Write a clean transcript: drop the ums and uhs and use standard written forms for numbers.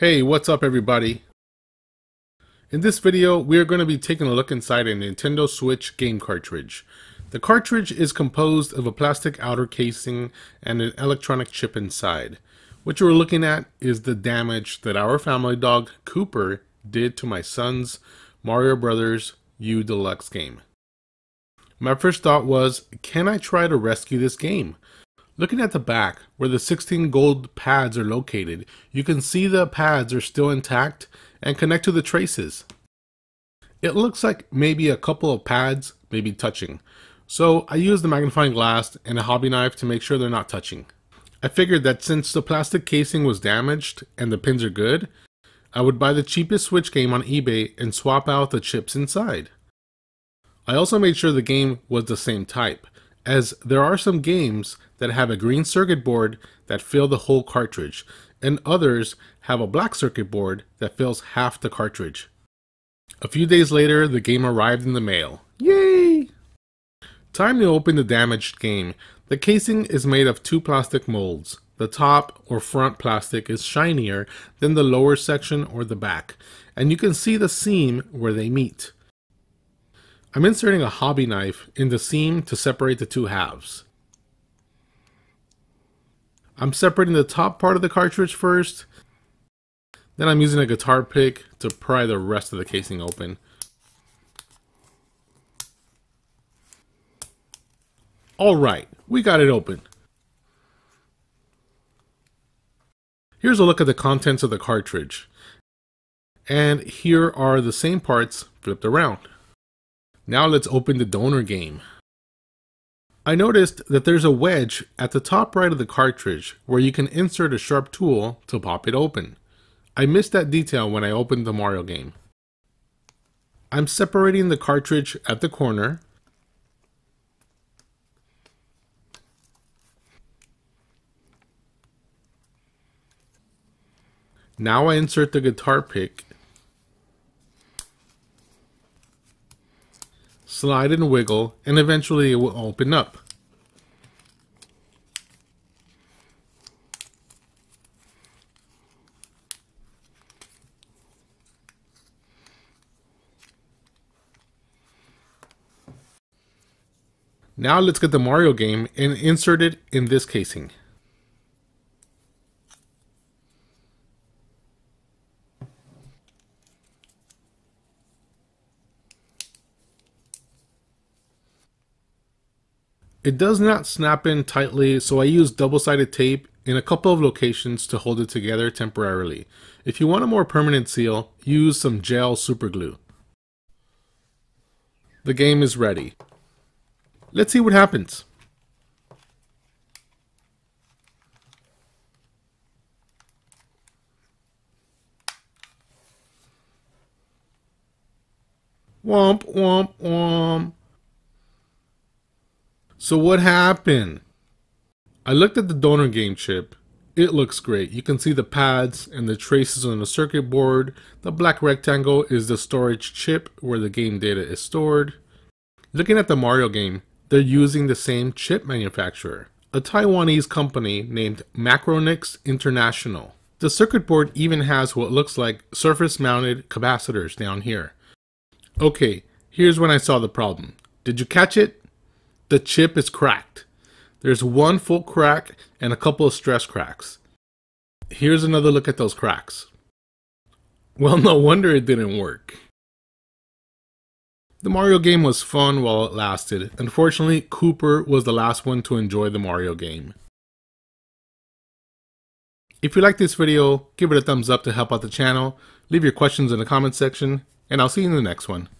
Hey, what's up everybody? In this video, we are going to be taking a look inside a Nintendo Switch game cartridge. The cartridge is composed of a plastic outer casing and an electronic chip inside. What you are looking at is the damage that our family dog, Cooper, did to my son's Mario Bros. U Deluxe game. My first thought was, can I try to rescue this game? Looking at the back, where the 16 gold pads are located, you can see the pads are still intact and connect to the traces. It looks like maybe a couple of pads may be touching, so I used the magnifying glass and a hobby knife to make sure they're not touching. I figured that since the plastic casing was damaged and the pins are good, I would buy the cheapest Switch game on eBay and swap out the chips inside. I also made sure the game was the same type, as there are some games that have a green circuit board that fill the whole cartridge, and others have a black circuit board that fills half the cartridge. A few days later, the game arrived in the mail. Yay! Time to open the damaged game. The casing is made of two plastic molds. The top or front plastic is shinier than the lower section or the back, and you can see the seam where they meet. I'm inserting a hobby knife in the seam to separate the two halves. I'm separating the top part of the cartridge first, then I'm using a guitar pick to pry the rest of the casing open. Alright, we got it open. Here's a look at the contents of the cartridge, and here are the same parts flipped around. Now let's open the donor game. I noticed that there's a wedge at the top right of the cartridge where you can insert a sharp tool to pop it open. I missed that detail when I opened the Mario game. I'm separating the cartridge at the corner. Now I insert the guitar pick. Slide and wiggle, and eventually it will open up. Now let's get the Mario game and insert it in this casing. It does not snap in tightly, so I use double-sided tape in a couple of locations to hold it together temporarily. If you want a more permanent seal, use some gel super glue. The game is ready. Let's see what happens. Womp, womp, womp. So what happened? I looked at the donor game chip. It looks great. You can see the pads and the traces on the circuit board. The black rectangle is the storage chip where the game data is stored. Looking at the Mario game, they're using the same chip manufacturer, a Taiwanese company named Macronix International. The circuit board even has what looks like surface-mounted capacitors down here. Okay, here's when I saw the problem. Did you catch it? The chip is cracked. There's one full crack and a couple of stress cracks. Here's another look at those cracks. Well, no wonder it didn't work. The Mario game was fun while it lasted. Unfortunately, Cooper was the last one to enjoy the Mario game. If you like this video, give it a thumbs up to help out the channel. Leave your questions in the comment section, and I'll see you in the next one.